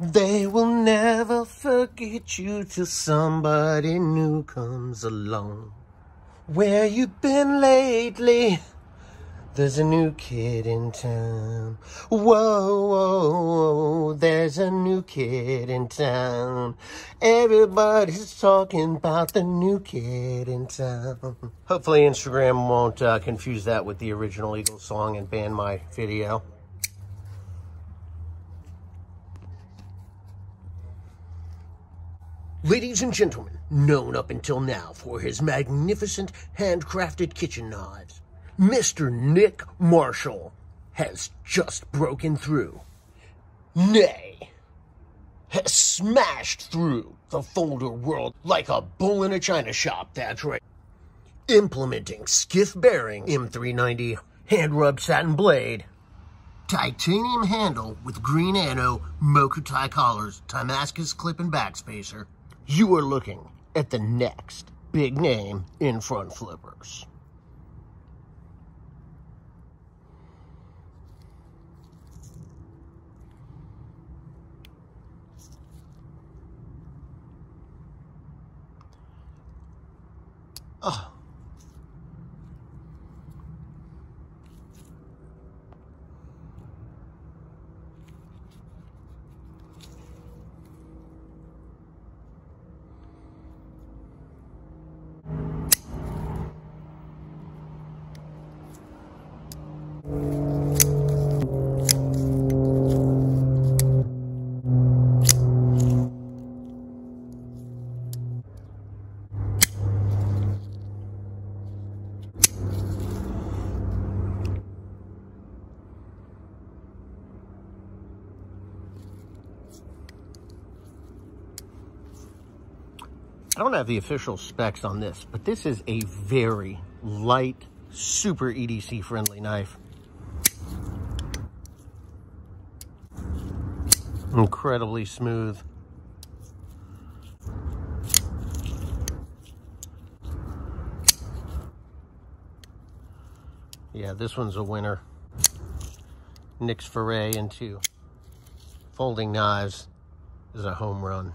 They will never forget you till somebody new comes along. Where you been lately? There's a new kid in town. Whoa, whoa, whoa, there's a new kid in town. Everybody's talking about the new kid in town. Hopefully Instagram won't confuse that with the original Eagles song and ban my video. Ladies and gentlemen, known up until now for his magnificent handcrafted kitchen knives, Mr. Nick Marshall has just broken through, nay, has smashed through the folder world like a bull in a china shop, that's right. Implementing skiff-bearing M390 hand-rubbed satin blade, titanium handle with green anno mocha tie collars, Damascus clip and back spacer. You are looking at the next big name in front flippers. Oh. I don't have the official specs on this, but this is a very light, super EDC-friendly knife. Incredibly smooth. Yeah, this one's a winner. Nick's foray into folding knives is a home run.